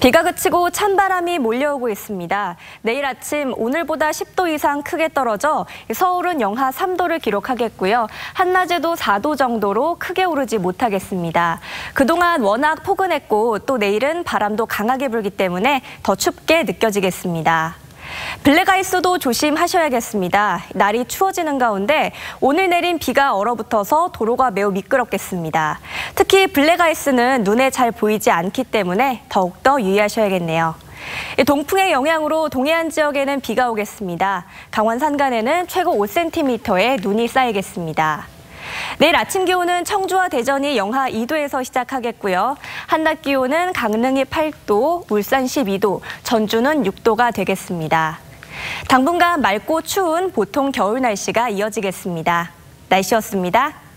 비가 그치고 찬바람이 몰려오고 있습니다. 내일 아침 오늘보다 10도 이상 크게 떨어져 서울은 영하 3도를 기록하겠고요. 한낮에도 4도 정도로 크게 오르지 못하겠습니다. 그동안 워낙 포근했고 또 내일은 바람도 강하게 불기 때문에 더 춥게 느껴지겠습니다. 블랙아이스도 조심하셔야겠습니다. 날이 추워지는 가운데 오늘 내린 비가 얼어붙어서 도로가 매우 미끄럽겠습니다. 특히 블랙아이스는 눈에 잘 보이지 않기 때문에 더욱더 유의하셔야겠네요. 동풍의 영향으로 동해안 지역에는 비가 오겠습니다. 강원 산간에는 최고 5cm의 눈이 쌓이겠습니다. 내일 아침 기온은 청주와 대전이 영하 2도에서 시작하겠고요. 한낮 기온은 강릉이 8도, 울산 12도, 전주는 6도가 되겠습니다. 당분간 맑고 추운 보통 겨울 날씨가 이어지겠습니다. 날씨였습니다.